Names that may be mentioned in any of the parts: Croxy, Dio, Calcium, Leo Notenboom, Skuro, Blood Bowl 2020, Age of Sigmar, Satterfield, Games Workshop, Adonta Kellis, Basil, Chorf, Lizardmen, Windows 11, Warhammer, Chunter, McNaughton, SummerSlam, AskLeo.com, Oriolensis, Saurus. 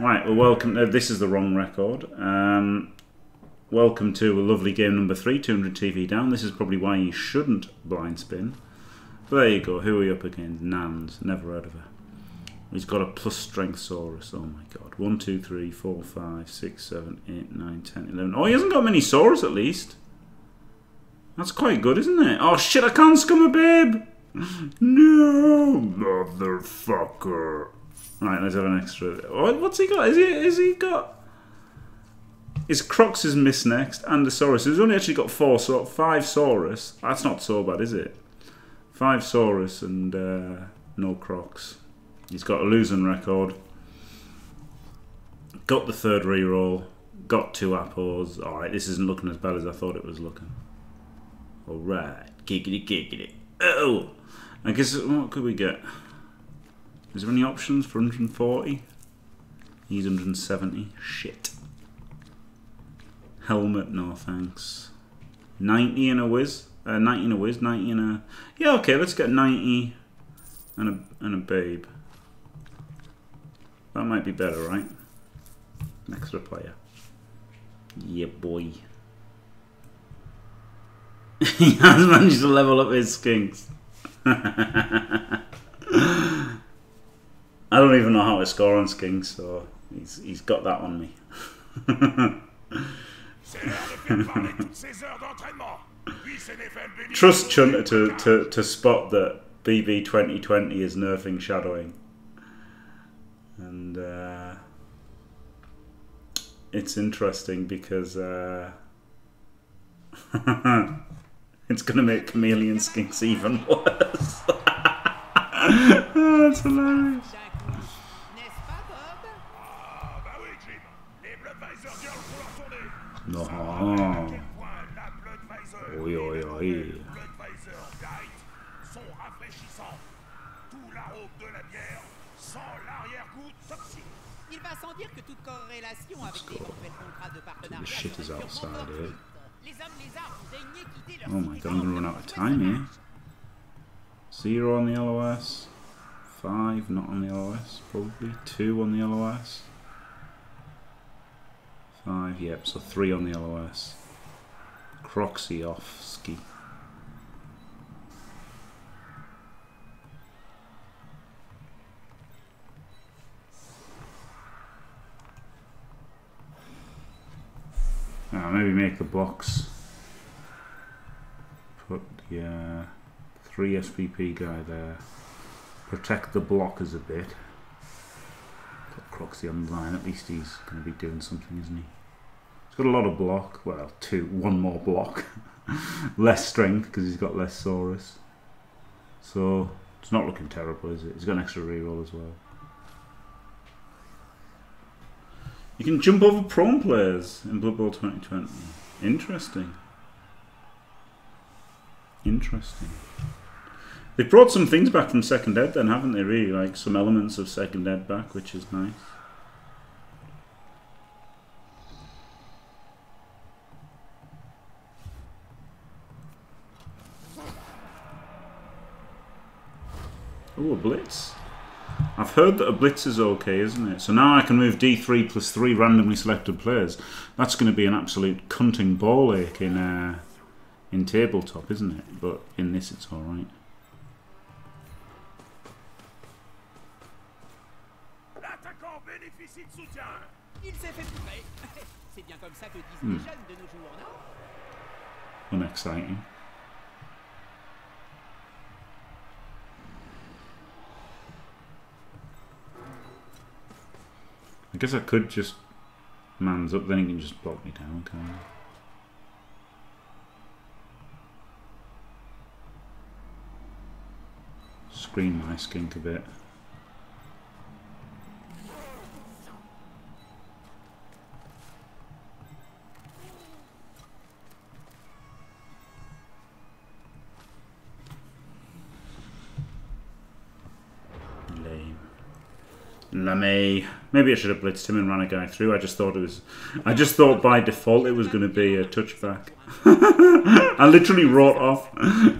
Right, well, welcome. This is the wrong record. Welcome to a lovely game number 3, 200 TV down. This is probably why you shouldn't blind spin. But there you go. Who are we up against? Nans. Never heard of her. He's got a plus strength Saurus. Oh my god. 1, 2, 3, 4, 5, 6, 7, 8, 9, 10, 11. Oh, he hasn't got many Saurus at least. That's quite good, isn't it? Oh shit, I can't scum a babe! No, motherfucker. Right, let's have an extra. What's he got? Is he got? His Crocs is missed next, and the Saurus. He's only actually got five Saurus. That's not so bad, is it? 5 Saurus and no Crocs. He's got a losing record. Got the 3rd reroll. Got 2 apples. All right, this isn't looking as bad as I thought it was looking. All right, giggity giggity. Oh, I guess what could we get? Is there any options for 140? He's 170. Shit. Helmet, no thanks. 90 and a whiz. 90 and a whiz. 90 and a. Yeah, okay. Let's get 90 and a babe. That might be better, right? Extra player. Yeah, boy. He has managed to level up his skinks. I don't even know how to score on skinks, so he's got that on me. Trust Chunter to spot that BB 2020 is nerfing shadowing, and it's interesting because it's going to make chameleon skinks even worse. Oh, that's hilarious. No. Oi, oi, oi. The shit is outside here. Oh my god, I'm gonna run out of time here. 0 on the LOS. 5 not on the LOS, probably. 2 on the LOS. 5, yep, so 3 on the LOS. Croxy off ski. Oh, maybe make the box. Put the 3 SPP guy there. Protect the blockers a bit. Put Croxy on the line, at least he's going to be doing something, isn't he? He's got a lot of block, well, 1 more block. Less strength, because he's got less Saurus. So, it's not looking terrible, is it? He's got an extra reroll as well. You can jump over prone players in Blood Bowl 2020. Interesting. Interesting. They've brought some things back from Second Ed then, haven't they, really? Like some elements of Second Ed back, which is nice. Oh, a blitz. I've heard that a blitz is okay, isn't it? So now I can move D3 plus 3 randomly selected players. That's going to be an absolute cunting ball ache in tabletop, isn't it? But in this it's alright. Unexciting. I guess I could just man's up, then he can just block me down, can't he? Screen my skink a bit. Lame. Maybe I should have blitzed him and ran a guy through. I just thought by default it was going to be a touchback. I literally wrote off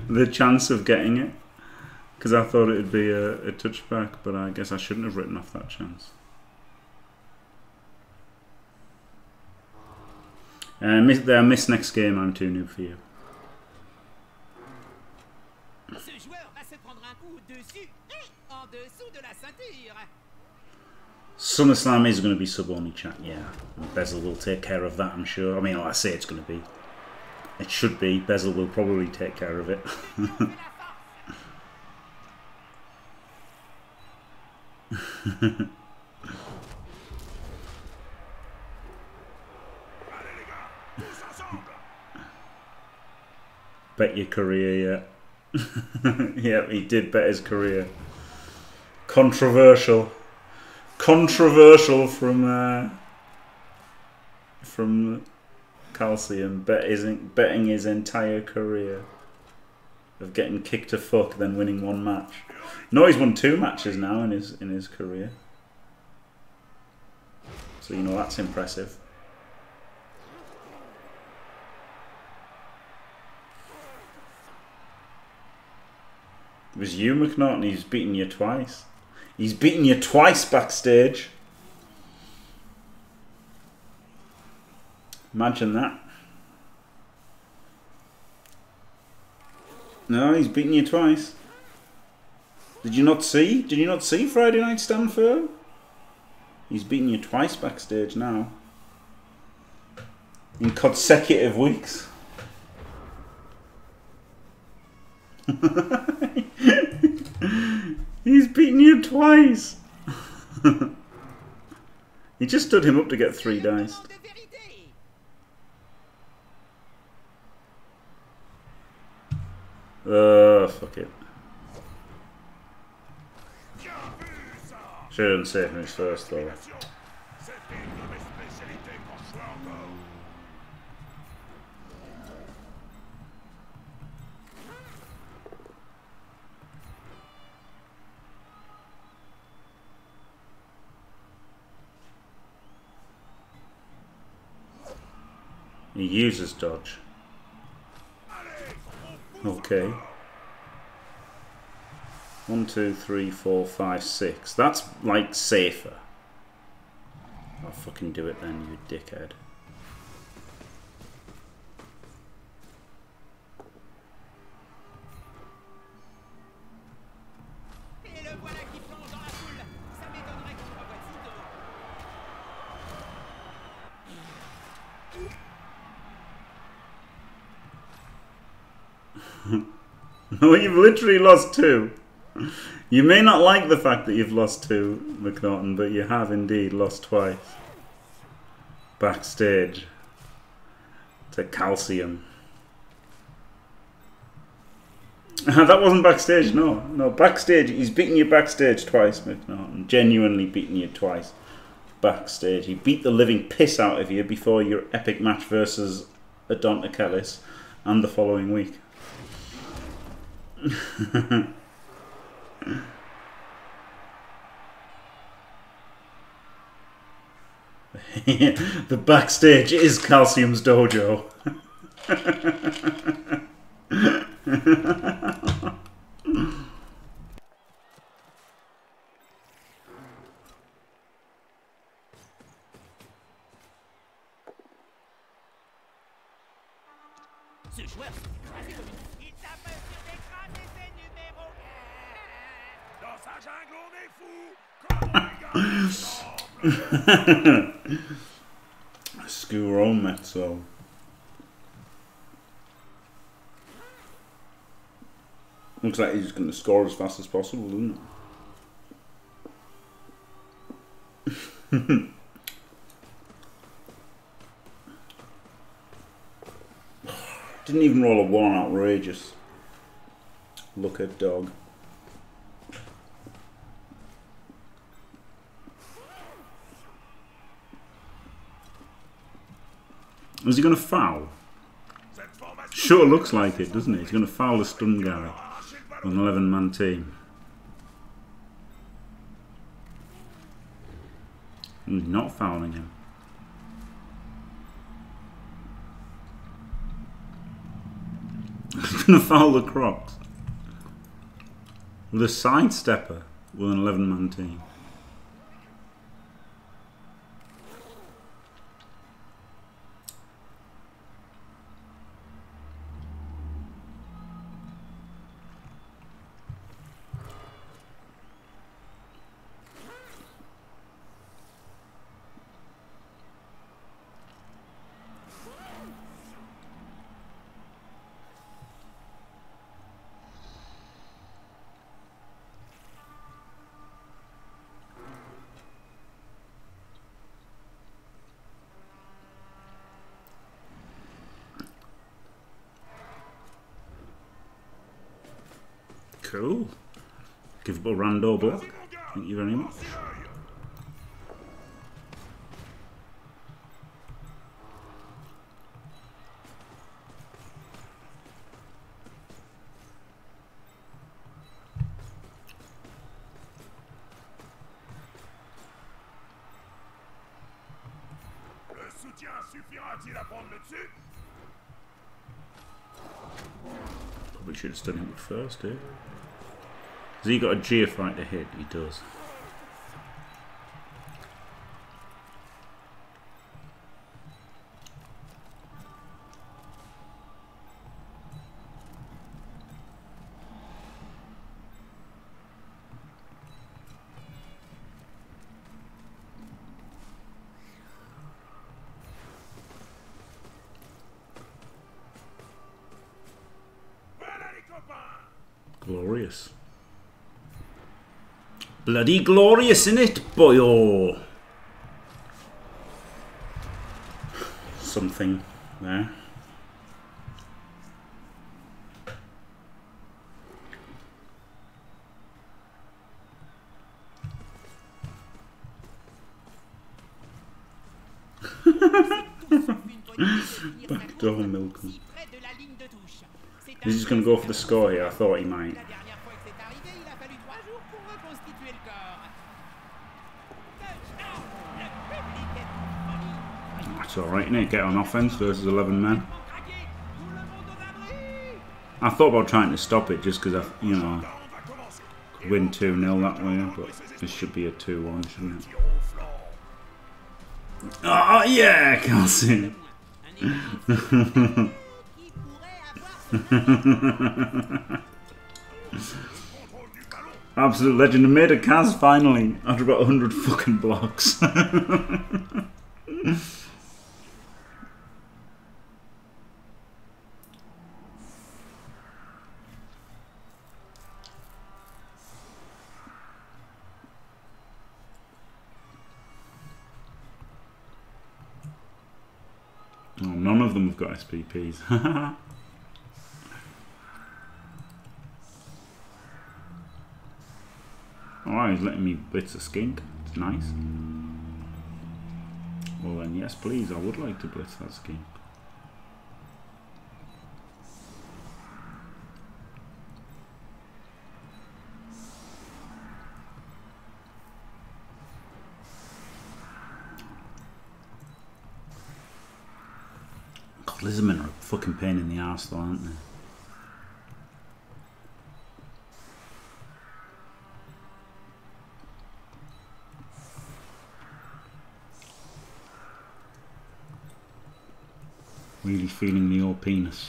the chance of getting it because I thought it would be a touchback, but I guess I shouldn't have written off that chance. I missed next game, I'm too noob for you. SummerSlam is going to be sub-only chat, yeah. And Basil will take care of that, I'm sure. I mean, like I say, it's going to be. It should be. Basil will probably take care of it. Bet your career, yeah. Yeah, he did bet his career. Controversial. Controversial from Calcium, betting his entire career of getting kicked to fuck, then winning one match. No, he's won 2 matches now in his career. So you know that's impressive. It was you, McNaughton. He's beaten you twice. He's beaten you twice backstage. Imagine that. No, he's beaten you twice. Did you not see? Did you not see Friday Night Stand Firm? He's beaten you twice backstage now. In consecutive weeks. He's beaten you twice! He just stood him up to get 3 dice. Fuck it. Shouldn't save him first, though. He uses dodge. Okay. 1, 2, 3, 4, 5, 6. That's like safer. I'll fucking do it then, you dickhead. No, you've literally lost 2. You may not like the fact that you've lost 2, McNaughton, but you have indeed lost twice. Backstage. To Calcium. That wasn't backstage, no. No, backstage. He's beaten you backstage twice, McNaughton. Genuinely beaten you twice. Backstage. He beat the living piss out of you before your epic match versus Adonta Kellis and the following week. The backstage is Calcium's dojo. Screw on that, so. Looks like he's going to score as fast as possible, doesn't it? Didn't even roll a 1, outrageous. Look at dog. Is he going to foul? Sure looks like it, doesn't it? He's going to foul the stun guy on an 11-man team. And he's not fouling him. He's going to foul the Crocs. With a sidestepper with an 11-man team. Cool. Give up a rando book. Thank you very much. Probably should have studied him first, dude. Has he got a geophyte to hit? He does. Glorious. Bloody glorious, innit, boyo? Something there. Backdoor Milken. He's just going to go for the score here. I thought he might. That's alright, innit? Get on offense versus 11 men. I thought about trying to stop it just because, you know, could win 2-0 that way, but this should be a 2-1, shouldn't it? Oh, yeah, Calcium! Absolute legend. I made a Kaz finally after about 100 fucking blocks. Oh, none of them have got SPPs. Oh, he's letting me blitz a skink. It's nice. Well then, yes please, I would like to blitz that skink. God, Lizardmen are a fucking pain in the arse though, aren't they? Really feeling the old penis.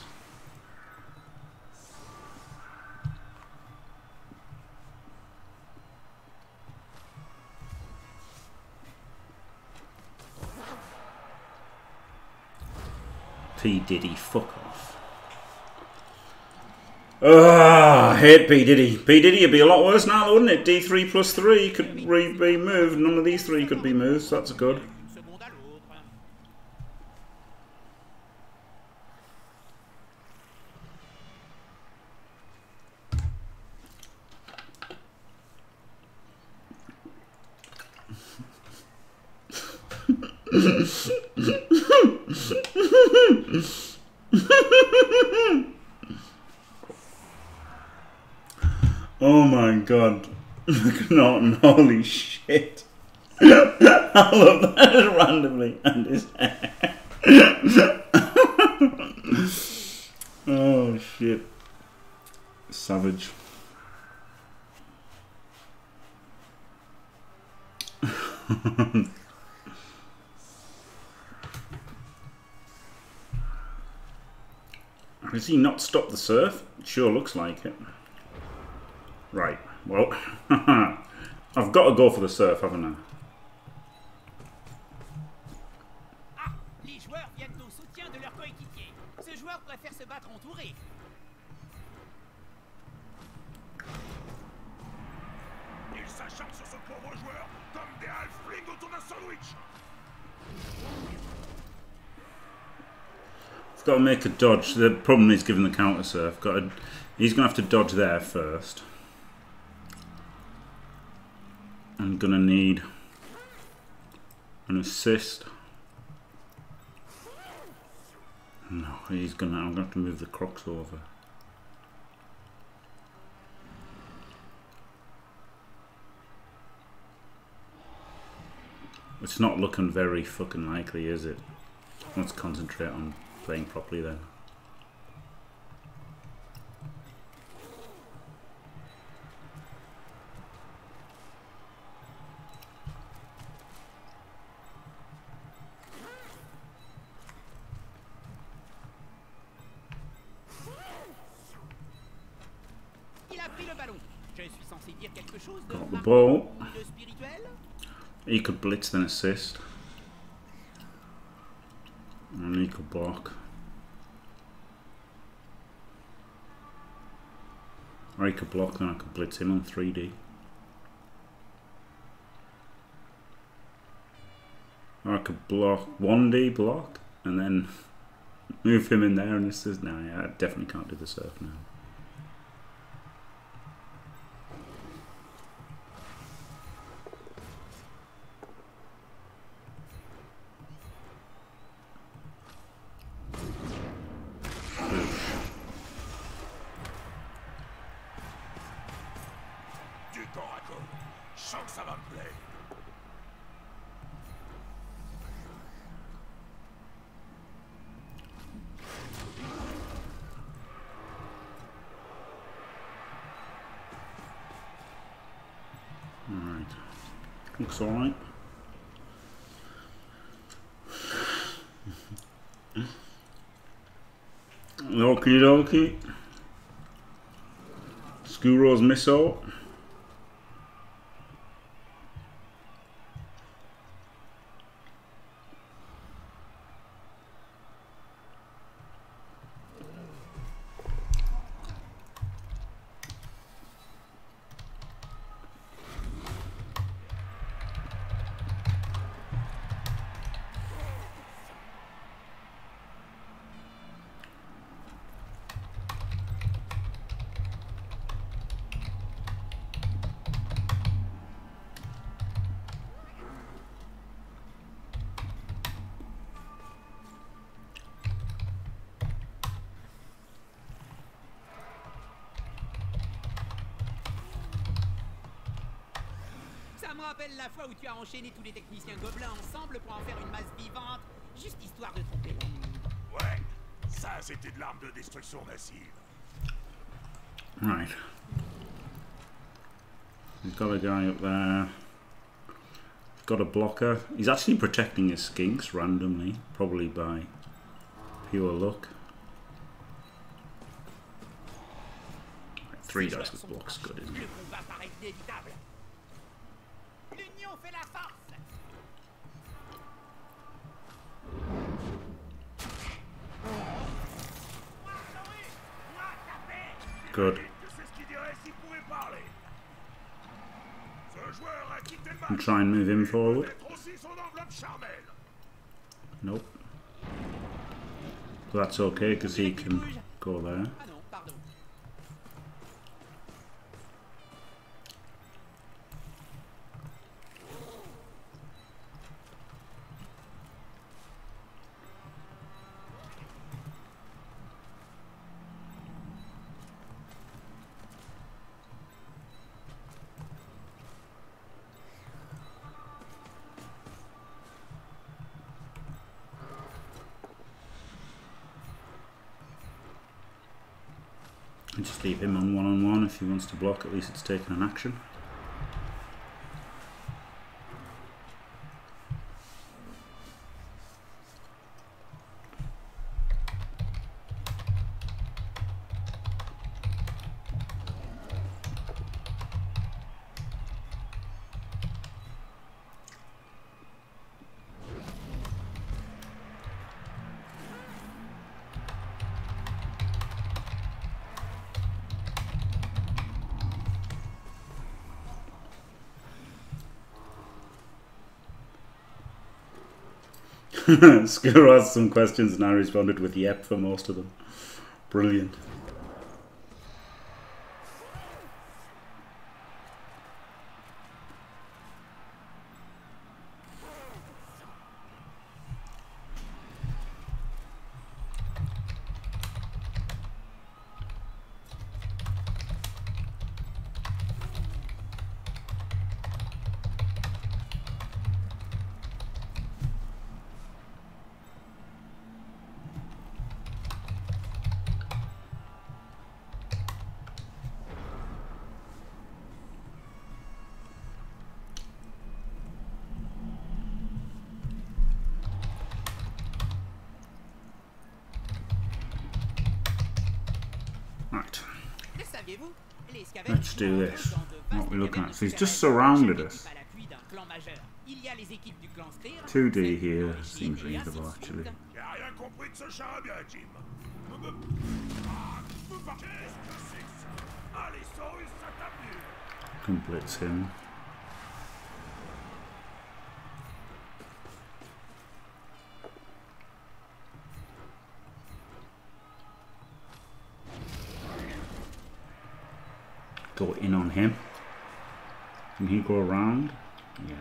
P. Diddy, fuck off. Ah, I hate P. Diddy. P. Diddy would be a lot worse now, wouldn't it? D3 plus 3 could be moved. None of these three could be moved, so that's good. Oh my god, McNaughton, holy shit. I love that randomly and his hair. Oh shit. Savage. Has he not stopped the surf? It sure looks like it. Right, well, I've got to go for the surf, haven't I? I've got to make a dodge. The problem is giving the counter surf. He's going to have to dodge there first. I'm gonna need an assist. No, I'm gonna have to move the crocs over. It's not looking very fucking likely, is it? Let's concentrate on playing properly then. Got the ball. He could blitz then assist. And he could block. Or he could block, then I could blitz him on 3D. Or I could block 1D block and then move him in there and assist. No, yeah, I definitely can't do the surf now. Looks alright. Okie dokie. Skuro's missile. Ça me rappelle la fois où tu as enchaîné tous les techniciens gobelins ensemble pour en faire une masse vivante, juste histoire de tromper. Ouais, ça c'était de l'arme de destruction massive. Right. He's got a guy up there. He's got a blocker. He's actually protecting his skinks randomly, probably by pure luck. Right, 3 dice with blocks, good, isn't it? Good. And try and move him forward. Nope. But that's okay because he can go there. Just leave him on one-on-one. If he wants to block, at least it's taken an action. Skuro asked some questions and I responded with yep for most of them. Brilliant. Let's do this. What are we looking at? So he's just surrounded us. 2D here seems reasonable, actually. Can blitz him. Go in on him. Can he go around? Yeah.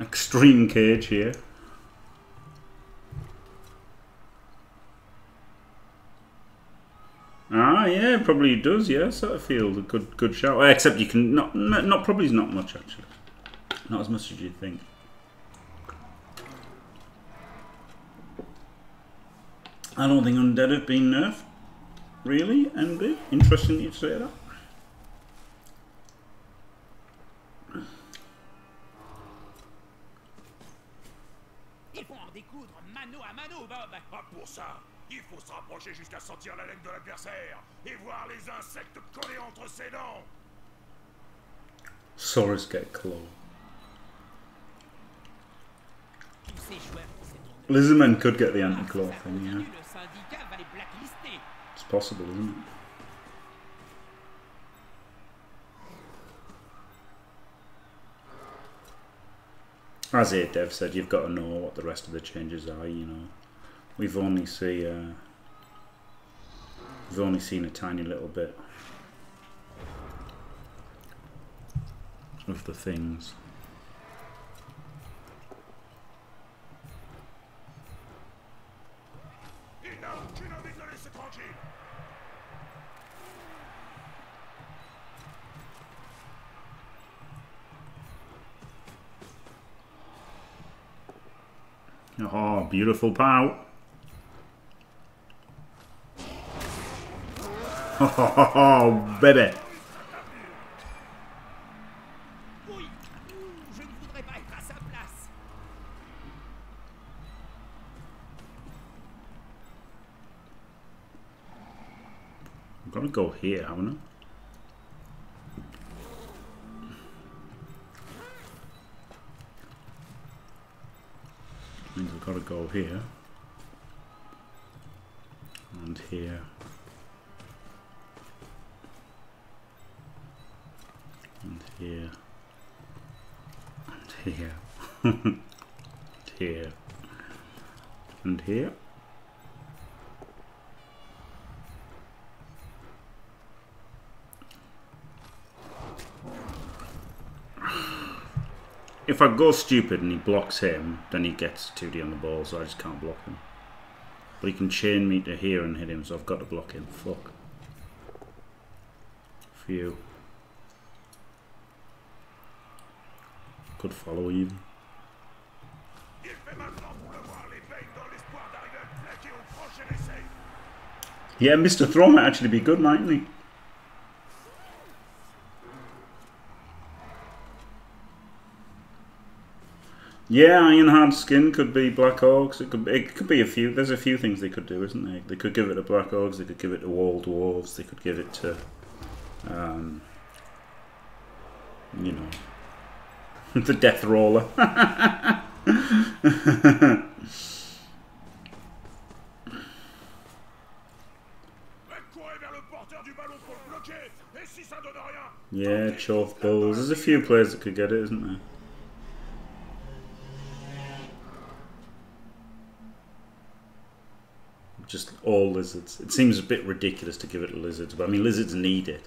Extreme cage here. Ah, yeah, probably does. Yeah, Satterfield, a good shout. Except you can not probably is not much actually. Not as much as you think. I don't think undead have been nerfed. Really, MB? Interesting you say that. Saurus get clawed. Lizardmen could get the anti-claw thing, yeah. It's possible, isn't it? As Dev said, you've got to know what the rest of the changes are, you know. We've only seen a tiny little bit of the things. Oh, beautiful pout. Oh, baby. I'm gonna go here, haven't I? Means I've got to go here and here. Here and here and here and here. If I go stupid and he blocks him, then he gets 2D on the ball, so I just can't block him. But he can chain me to here and hit him, so I've got to block him. Fuck. Phew. Could follow even. Yeah, Mr. Throw might actually be good, mightn't he? Yeah, Ironhard Skin could be Black Orcs. It could be a few. There's a few things they could do, isn't there? They could give it to Black Orcs. They could give it to Wall Dwarves. They could give it to, you know. The death roller. Yeah, Chorf Bulls. There's a few players that could get it, isn't there? Just all lizards. It seems a bit ridiculous to give it to lizards, but I mean, lizards need it.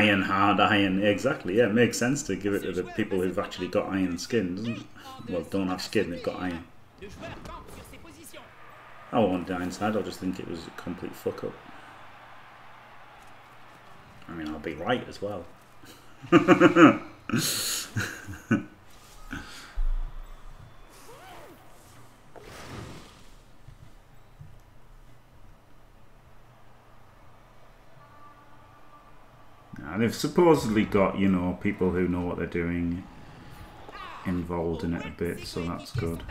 Iron, hard iron. Exactly, yeah, it makes sense to give it to the people who've actually got iron skin, doesn't it? Well, don't have skin, they've got iron. I won't die inside, I'll just think it was a complete fuck up. I mean, I'll be right as well. And they've supposedly got, you know, people who know what they're doing involved in it a bit, so that's good.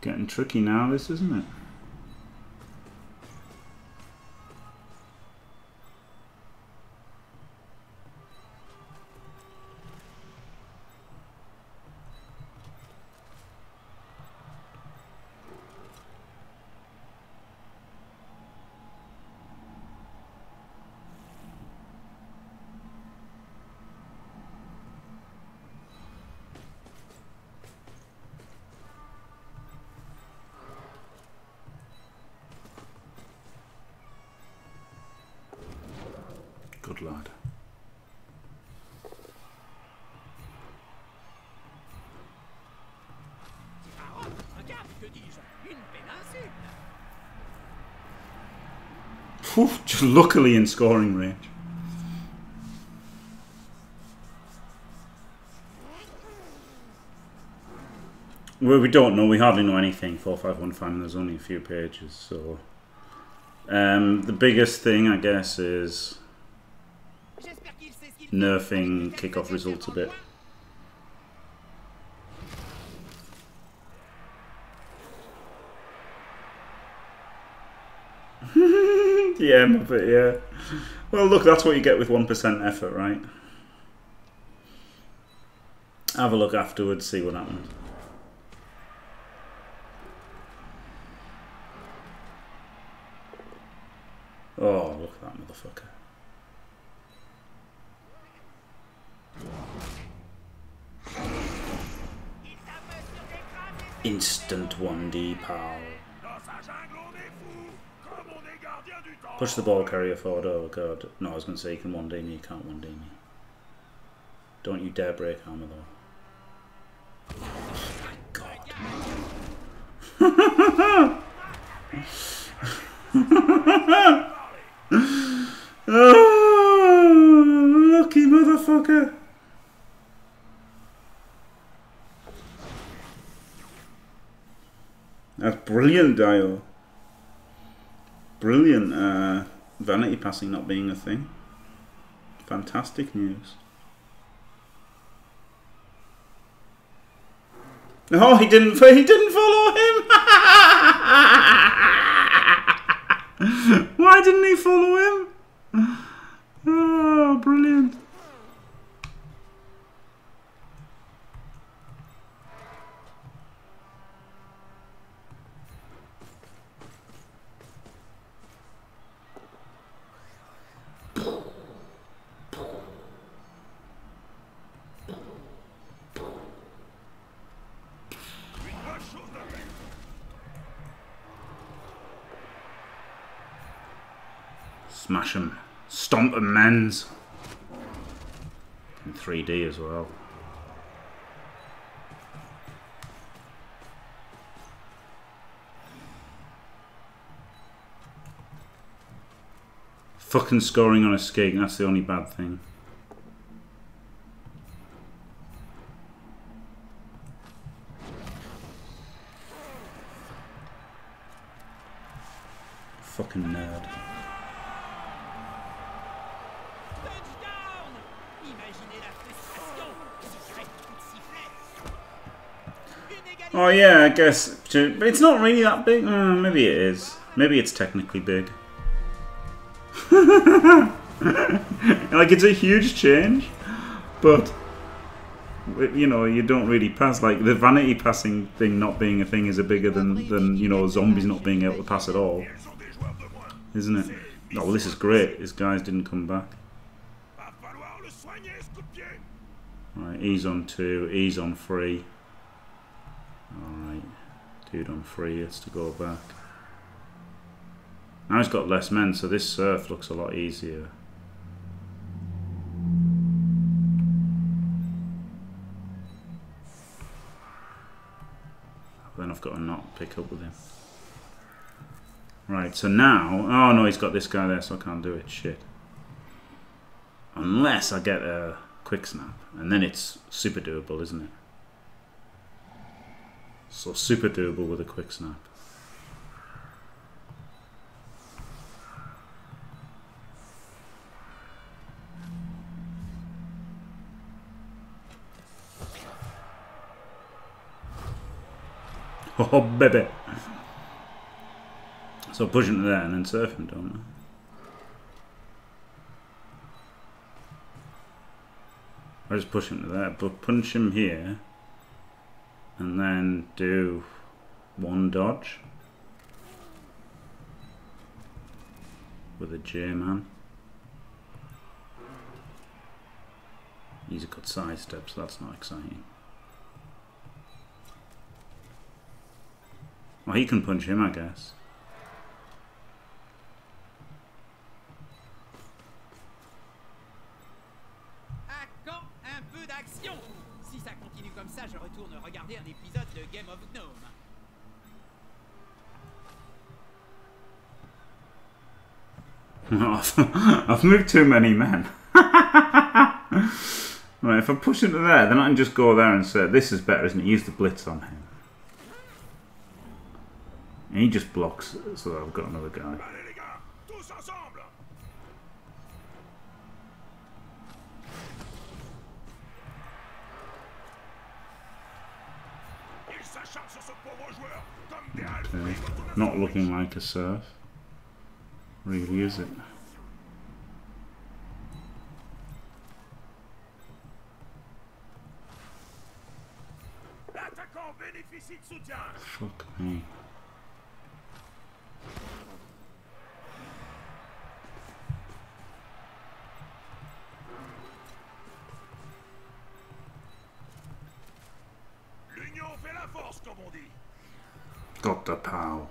Getting tricky now, this, isn't it? Good lad. Just luckily in scoring range. Well, we don't know, we hardly know anything. 4515, there's only a few pages, so. The biggest thing, I guess, is nerfing kickoff results a bit. Yeah, but yeah. Well, look, that's what you get with 1% effort, right? Have a look afterwards, see what happens. Oh, look at that motherfucker. Instant 1D, pal. Push the ball carrier forward. Oh, God. No, I was going to say you can 1D me. You can't 1D me. Don't you dare break armor, though. Oh, my God. Oh, lucky motherfucker. That's brilliant, Dio. Brilliant. Vanity passing not being a thing. Fantastic news. Oh, he didn't follow him. Why didn't he follow him? Oh, brilliant. Smash them. Stomp them, men's. In 3D as well. Fucking scoring on a skig, that's the only bad thing. Fucking nerd. Oh yeah, I guess. But it's not really that big. Maybe it is. Maybe it's technically big. Like, it's a huge change, but you know, you don't really pass. Like, the vanity passing thing not being a thing is a bigger than you know, zombies not being able to pass at all, isn't it? Oh, well, this is great. His guys didn't come back. Right, he's on 2. He's on 3. Alright. Dude on 3 has to go back. Now he's got less men, so this surf looks a lot easier. Then I've got to not pick up with him. Right, so now... Oh no, he's got this guy there, so I can't do it. Shit. Unless I get a quick snap. And then it's super doable, isn't it? So super doable with a quick snap. Oh, baby. So push him to there and then surf him, don't I? I just push him to there, but punch him here and then do one dodge with a J-man. He's got side steps, so that's not exciting. Well, he can punch him, I guess. I've moved too many men. Right, if I push into there, then I can just go there and say, this is better, isn't it? Use the blitz on him. And he just blocks, so I've got another guy. Okay. Not looking like a surf. Really, is it? Fuck me. Got the pow.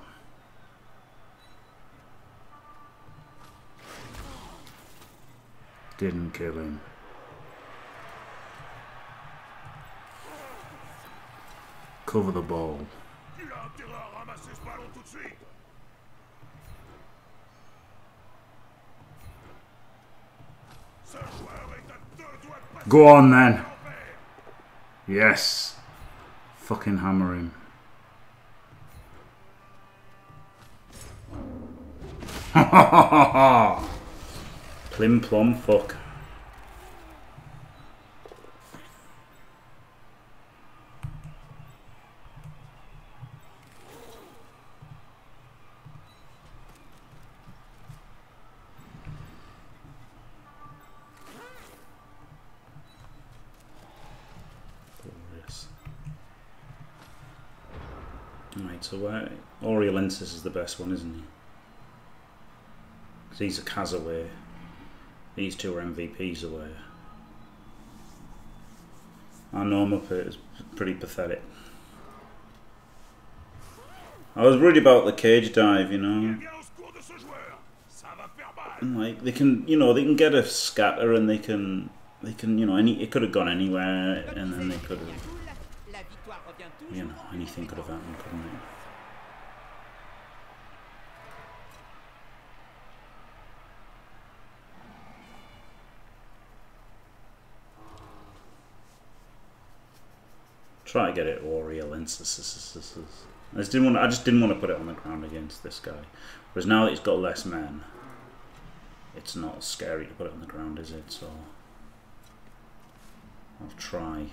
Didn't kill him. Cover the ball. Go on then. Yes. Fucking hammer him. Ha ha ha ha ha! Plim plom fuck. Alright, so where Oriolensis is the best one, isn't he? Because he's a Kaz away. These two are MVPs away. Our norm up here is pretty pathetic. I was worried about the cage dive, you know. Like, they can, you know, they can get a scatter and they can, you know, it could have gone anywhere and then they could have, you know, anything could have happened, couldn't it? Try to get it Oriolensis. I just didn't want to put it on the ground against this guy. Whereas now that he's got less men, it's not scary to put it on the ground, is it? So I'll try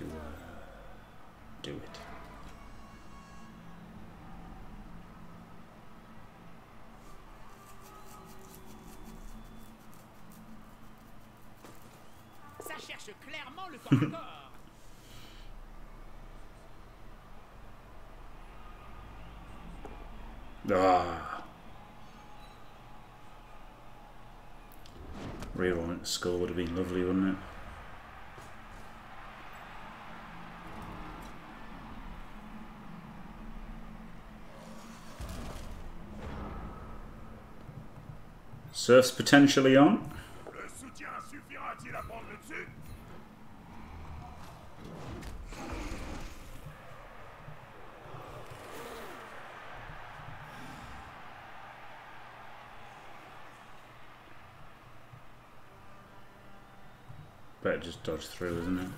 to do it. Ah. Rerolling the score would have been lovely, wouldn't it? Surf's potentially on. Better just dodge through, isn't it?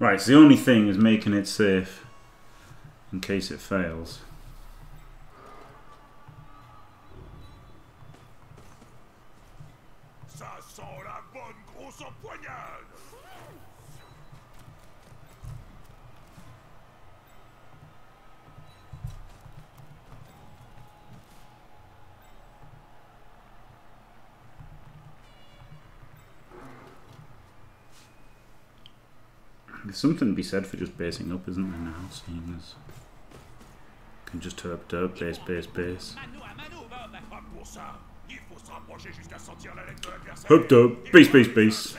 Right, so the only thing is making it safe in case it fails. There's something to be said for just basing up, isn't there, now, seeing as you can just herp, base. Herp, base.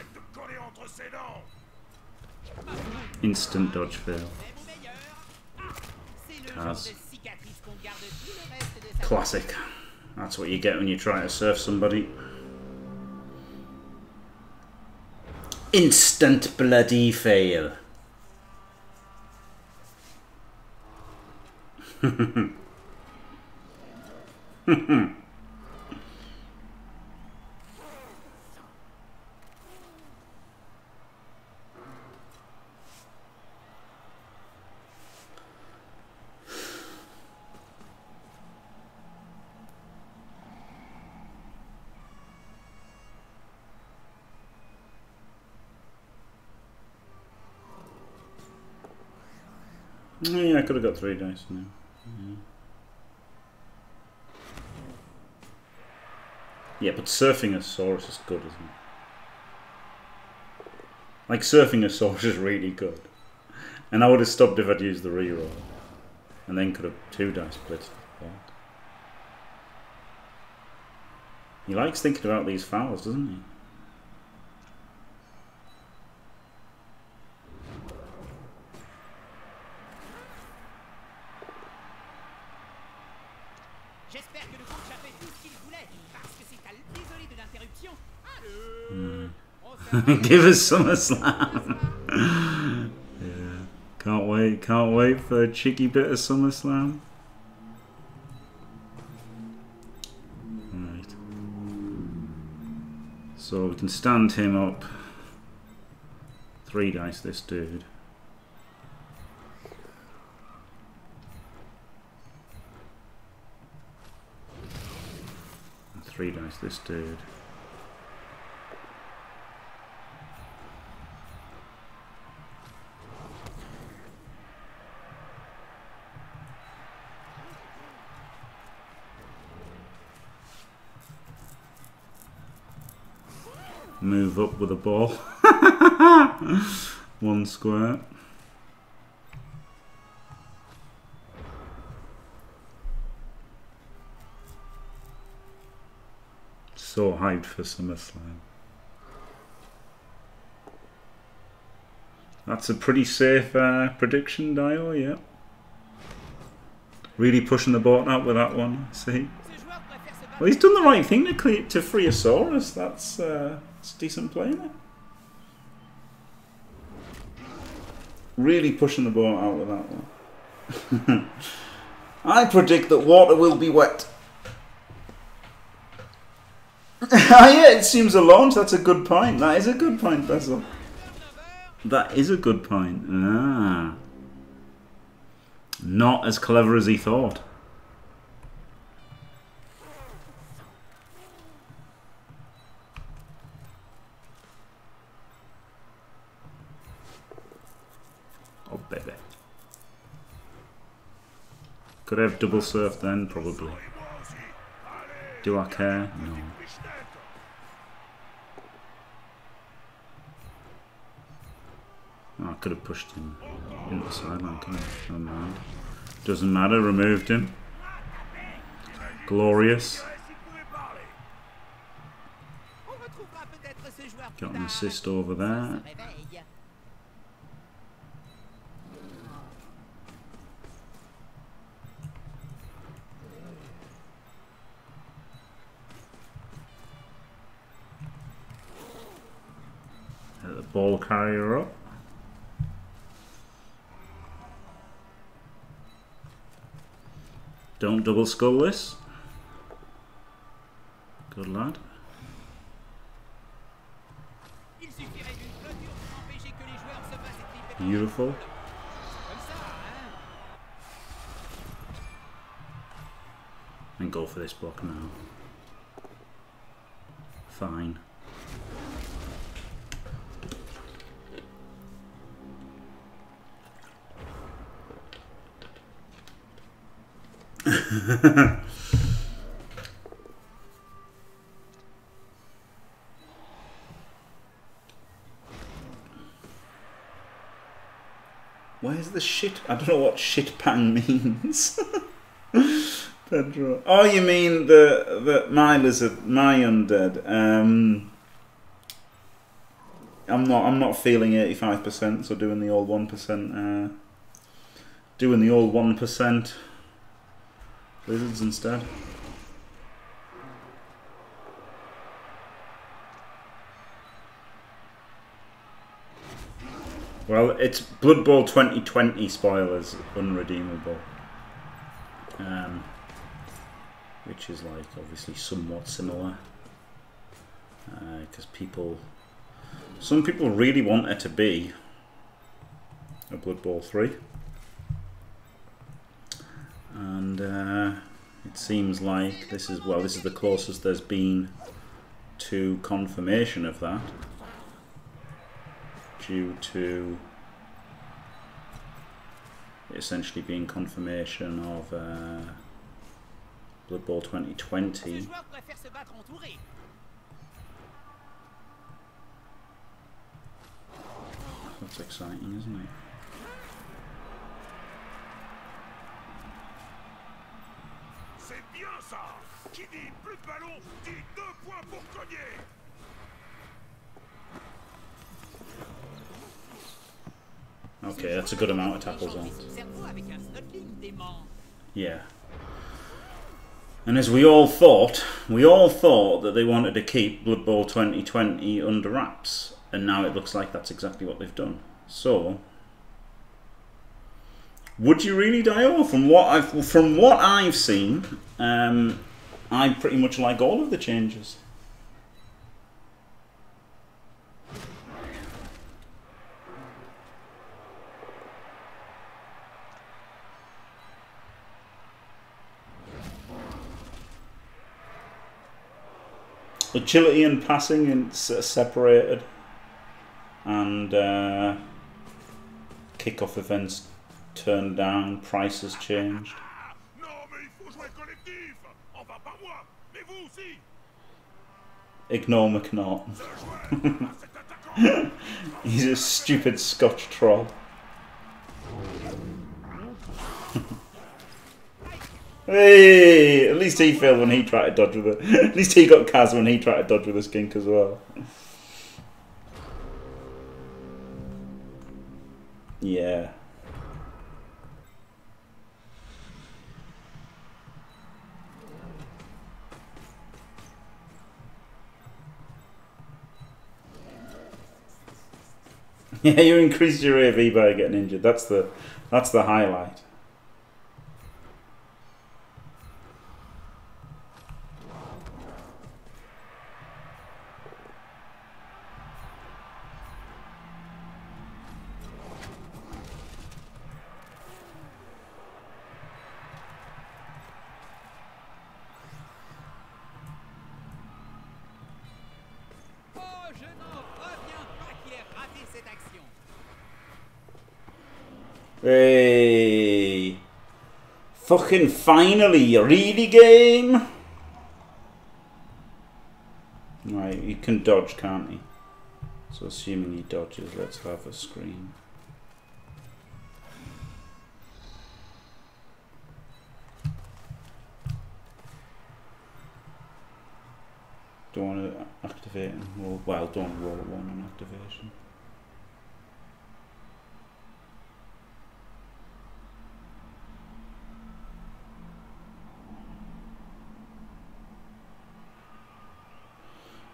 Instant dodge fail. Kaz. Classic. That's what you get when you try to surf somebody. Instant bloody fail. Yeah, I could have got 3 dice now. Yeah. Yeah, but surfing a Saurus is good, isn't it? Like, surfing a Saurus is really good. And I would have stopped if I'd used the reroll. And then could have 2 dice split. He likes thinking about these fouls, doesn't he? Give us SummerSlam. Yeah. Can't wait for a cheeky bit of SummerSlam. Right. So we can stand him up. 3 dice this dude. And 3 dice this dude. Move up with a ball. 1 square. So hyped for SummerSlam. That's a pretty safe prediction, Dio, yeah. Really pushing the boat out with that one, see? Well, he's done the right thing to clear, to free a Saurus. That's decent play there. Really pushing the boat out with that one. I predict that water will be wet. Yeah, it seems a launch. That's a good point. That is a good point, Basil. That is a good point. Ah. Not as clever as he thought. baby. Could I have double surf then? Probably. Do I care? No. Oh, I could have pushed him into the sideline, couldn't I? Never mind. Doesn't matter, removed him. Glorious. Got an assist over there. Get the ball carrier up. Don't double skull this. Good lad. Beautiful. And go for this block now. Fine. Where's the shit? I don't know what shit pan means. Pedro. Oh, you mean the my lizard, my undead. I'm not feeling 85%, so doing the old 1%. Doing the old 1%. Lizards instead. Well, it's Blood Bowl 2020 spoilers, unredeemable. Which is like obviously somewhat similar. Because some people really want it to be a Blood Bowl 3. And it seems like this is the closest there's been to confirmation of that, due to it essentially being confirmation of Blood Bowl 2020. That's exciting, isn't it? Okay, that's a good amount of tackles on. Yeah. And as we all thought that they wanted to keep Blood Bowl 2020 under wraps, and now it looks like that's exactly what they've done. So, would you really, Dio? From what I've seen, I pretty much like all of the changes. Agility and passing and separated, and kickoff events turned down, price has changed. Ignore McNaughton. He's a stupid Scotch troll. Hey! At least he failed when he tried to dodge with it. At least he got Kaz when he tried to dodge with a skink as well. Yeah. Yeah, you increased your AV by getting injured. That's the highlight. Hey. Fucking finally, really, game? Right, he can dodge, can't he? So assuming he dodges, let's have a screen. Don't want to activate him. Well, don't roll one on activation.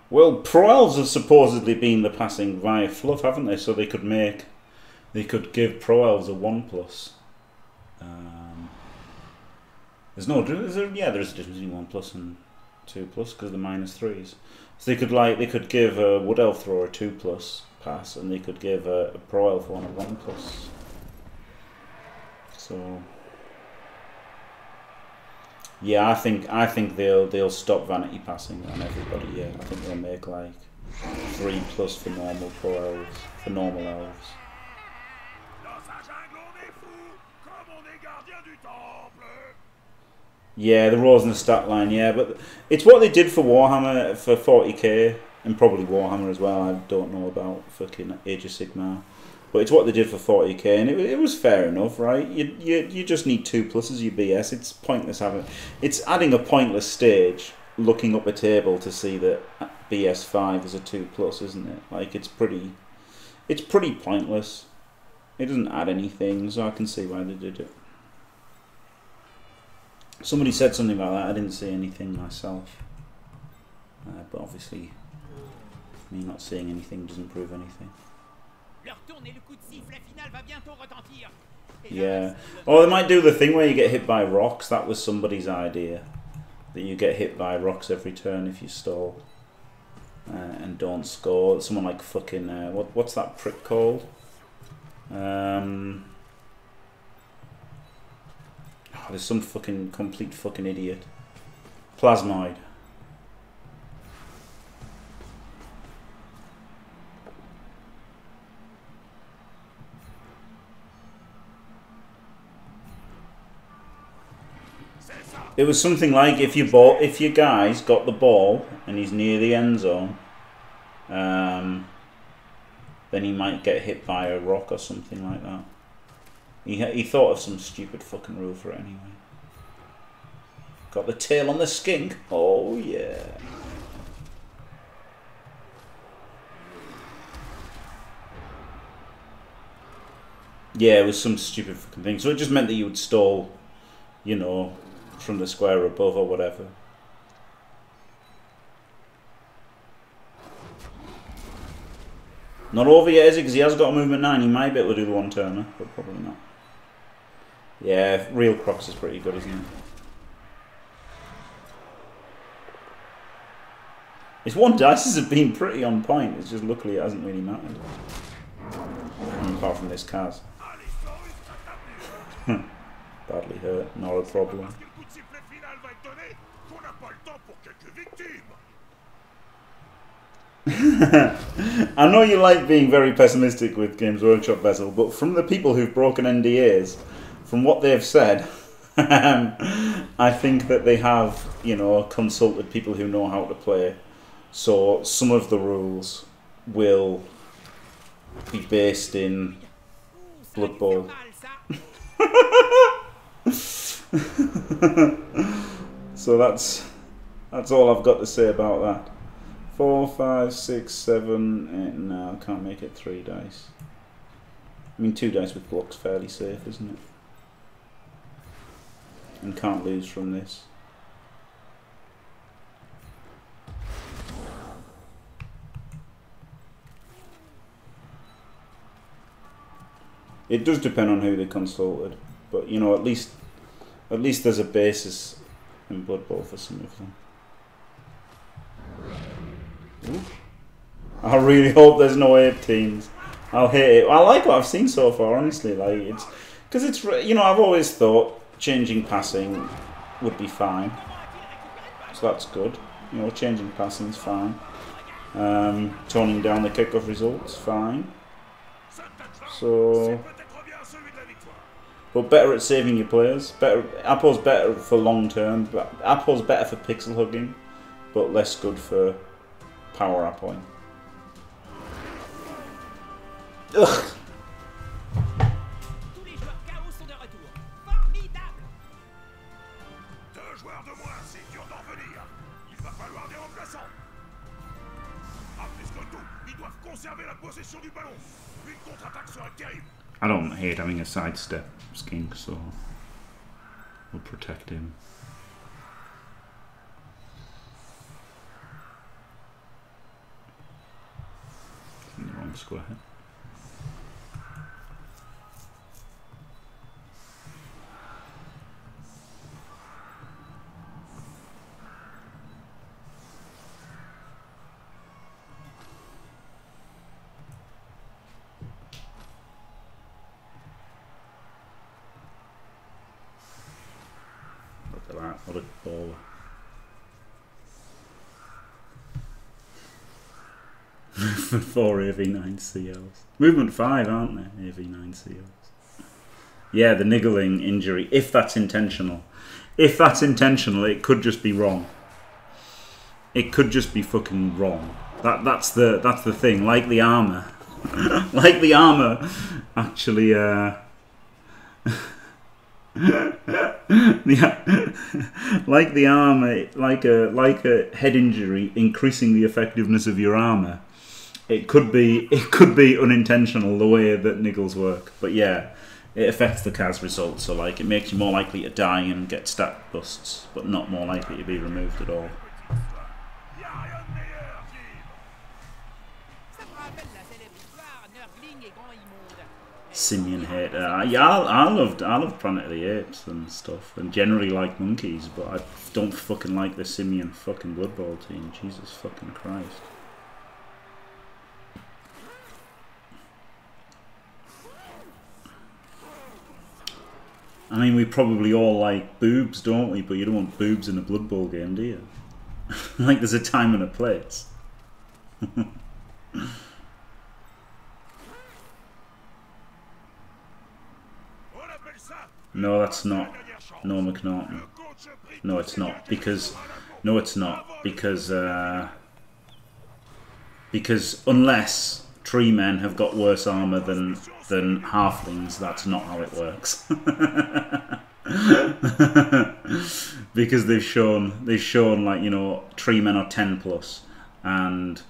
Well, Proels have supposedly been the passing via fluff, haven't they? So they could give Proels a 1+. There's no, is there? Yeah, there is a difference between 1+ and 2+ because the -3s. So they could give a Wood Elf thrower a 2+ pass, and they could give a Pro Elf one a 1+. So yeah, I think they'll stop vanity passing on everybody. Yeah, I think they'll make like 3+ for normal Pro Elves, for normal elves. Yeah, the Rose in the stat line, yeah, but it's what they did for Warhammer, for 40k, and probably Warhammer as well, I don't know about fucking Age of Sigmar, but it's what they did for 40k, and it was fair enough, right? You just need 2+s, you BS, it's pointless having, it's adding a pointless stage, looking up a table to see that BS5 is a 2+, isn't it? Like, it's pretty pointless, it doesn't add anything, so I can see why they did it. Somebody said something about that, I didn't see anything myself. But obviously, me not seeing anything doesn't prove anything. Yeah. Or they might do the thing where you get hit by rocks. That was somebody's idea. That you get hit by rocks every turn if you stall. And don't score. Someone like fucking... what's that prick called? There's some fucking complete fucking idiot. Plasmoid. It was something like if your guy's got the ball and he's near the end zone, then he might get hit by a rock or something like that. He thought of some stupid fucking rule for it anyway. Got the tail on the skink. Oh, yeah. Yeah, it was some stupid fucking thing. So it just meant that you would stall, you know, from the square above or whatever. Not over yet, is it? Because he has got a movement 9. He might be able to do the one-turner, but probably not. Yeah, real Crocs is pretty good, isn't it? His one dice has been pretty on point. It's just luckily it hasn't really mattered. Apart from this Kaz. Badly hurt, not a problem. I know you like being very pessimistic with Games Workshop, Basil, but from the people who've broken NDAs, from what they've said, I think that they have, you know, consulted people who know how to play. So some of the rules will be based in Blood Bowl. So that's all I've got to say about that. 4, 5, 6, 7, 8. No, I can't make it 3 dice. I mean, 2 dice with blocks fairly safe, isn't it? And can't lose from this. It does depend on who they consulted, but you know, at least there's a basis in Blood Bowl for some of them. Ooh. I really hope there's no 18s. I'll hate it. I like what I've seen so far, honestly. Like because you know, I've always thought changing passing would be fine, so that's good. You know, changing passing is fine. Toning down the kickoff results, fine. So But better at saving your players. Apple's better for long term, but Apple's better for pixel hugging, but less good for power appling. Ugh. I don't hate having a sidestep skink, so we'll protect him. It's in the wrong square. What a baller. Four AV9CLs. Movement 5, aren't they? AV9CLs. Yeah, the niggling injury. If that's intentional. If that's intentional, it could just be wrong. It could just be fucking wrong. That's the thing. Like the armor. Like the armor. Actually, like the armor, like a head injury, increasing the effectiveness of your armor. It could be unintentional the way that niggles work, but yeah, it affects the CAS results. So like, it makes you more likely to die and get stat busts, but not more likely to be removed at all. Simian hater. Yeah, I loved Planet of the Apes and stuff, and generally like monkeys, but I don't fucking like the simian fucking Blood Bowl team. Jesus fucking Christ. I mean, we probably all like boobs, don't we? But you don't want boobs in a Blood Bowl game, do you? Like, there's a time and a place. No, that's not. No, McNaughton. No, it's not. Because... No, it's not. Because unless tree men have got worse armor than halflings, that's not how it works. Because they've shown, like, you know, tree men are 10 plus and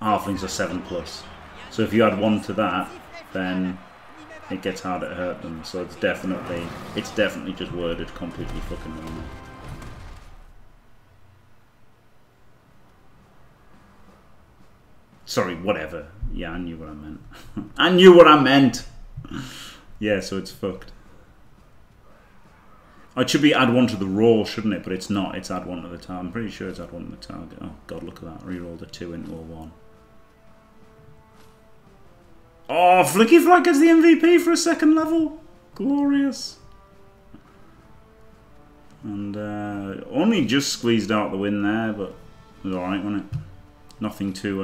halflings are 7 plus. So if you add 1 to that, then it gets harder to hurt them, so it's definitely just worded completely fucking wrong. Sorry, whatever. Yeah, I knew what I meant. I knew what I meant. Yeah, so it's fucked. It should be add 1 to the roll, shouldn't it? But it's not. It's add 1 to the target. I'm pretty sure it's add 1 to the target. Oh god, look at that. Rerolled a 2 into a 1. Oh, Flicky Flack gets the MVP for a second level. Glorious. And only just squeezed out the win there, but it was alright, wasn't it? Nothing too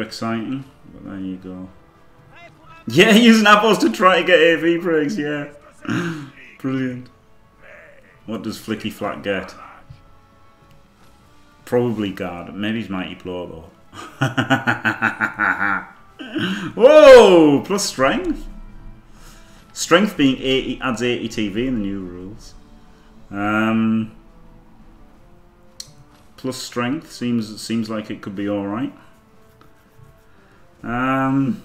exciting. But there you go. Yeah, using apples to try to get AV breaks, yeah. Brilliant. What does Flicky Flack get? Probably guard. Maybe he's Mighty Blow though. Whoa! Plus strength. Strength being 80 adds 80 TV in the new rules. Plus strength seems like it could be all right. Right,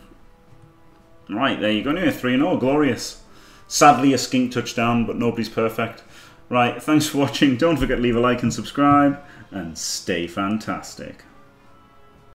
there you go. Anyway, 3-0, glorious. Sadly, a skink touchdown, but nobody's perfect. Right, thanks for watching. Don't forget to leave a like and subscribe, and stay fantastic.